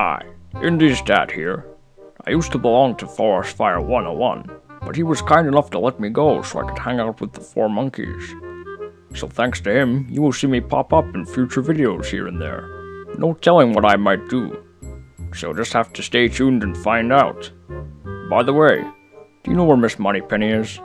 Hi, in this stat here. I used to belong to Forest Fire 101, but he was kind enough to let me go so I could hang out with the Four Monkeys. So thanks to him, you will see me pop up in future videos here and there. No telling what I might do. So just have to stay tuned and find out. By the way, do you know where Miss Moneypenny is?